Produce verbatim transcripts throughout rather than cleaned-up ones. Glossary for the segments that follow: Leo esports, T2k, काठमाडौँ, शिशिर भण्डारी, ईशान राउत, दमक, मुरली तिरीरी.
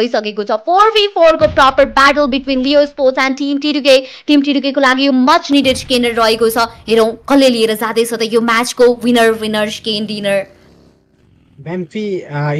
भइसकेको छ। Four v four को proper battle between Leo Sports and Team T two K. Team T two K को लागि यो much needed skin रहेको छ। हेरौं कसले लिएर जादैछ त यो match को winner winner skin dinner. भ्याम्पी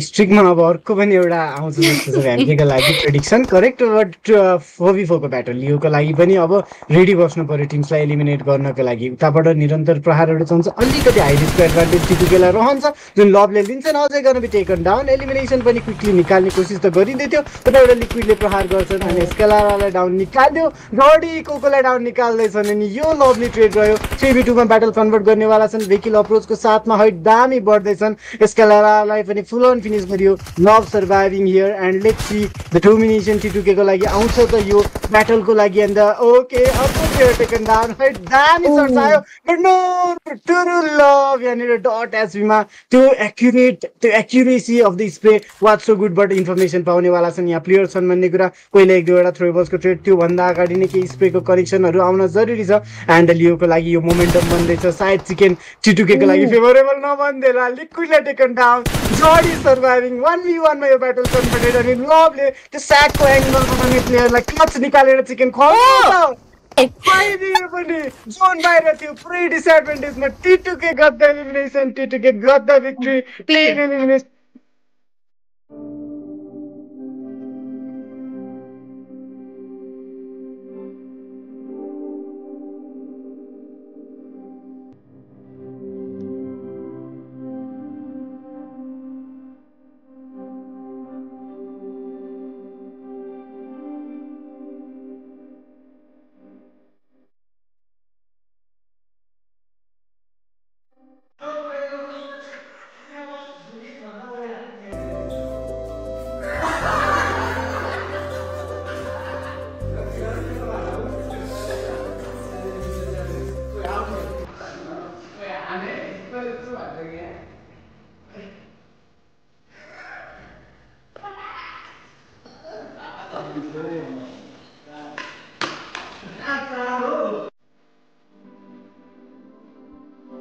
स्ट्रिकमा अब अर्को पनि एउटा आउँछ जस्तो छ भ्याम्पीको लागि prediction correct but four v four को ब्याटल लियोको लागि पनि अब रेडी बस्नु पर्यो टिम्सलाई एलिमिनेट गर्नको लागि। उताबाट निरन्तर प्रहारहरू चल्छ, अलिकति हाई रिस्क एडभान्टेज टिपिकललाई रहन्छ जुन लभले लिन्छन्, अझै गर्न बि टेकन डाउन एलिमिनेसन पनि क्विकली निकाल्ने कोसिस त गरिँदै थियो तर एउटा लिक्विडले प्रहार गर्छन् अनि स्केलारालाई डाउन निकाल्यो, रडी कोकोलाई डाउन निकाल्दैछन् अनि यो लभली ट्रेड रह्यो। थ्री भी टू मा ब्याटल कन्भर्ट गर्नेवाला छन्, भेकिल अप्रोचको साथमा हाइट दामी बढ्दैछन्, स्केलारा life and a full on finish video. Love surviving here and let's see the domination T two K ko lagi auncha ta yo battle ko lagi and the okay up here taken down by damn shot ayo but no true love yani dot S V ma to accurate to accuracy of the spray was so good but information पाउने वाला छन् यहाँ player छन् भन्ने कुरा कोइले एक दुईवटा थ्रो बल्स को ट्रेड त्यो भन्दा अगाडि नै के स्प्रे को करेक्सनहरु आउन जरुरी छ एन्ड लियो को लागि यो मोमेन्टम बन्दैछ, सायद चिकन T two K को लागि फेभरेबल नबन्देला। लिक्विडले taken down, Jordy surviving one v one my battle confronted and in lovely the sack ko angle ko pani player like clutch nikalera chicken khau फाइदियो पनि zone बाहिर थियो। Pre disadvantage मा T two K got the elimination, T two K got the victory, clean elimination। That's all.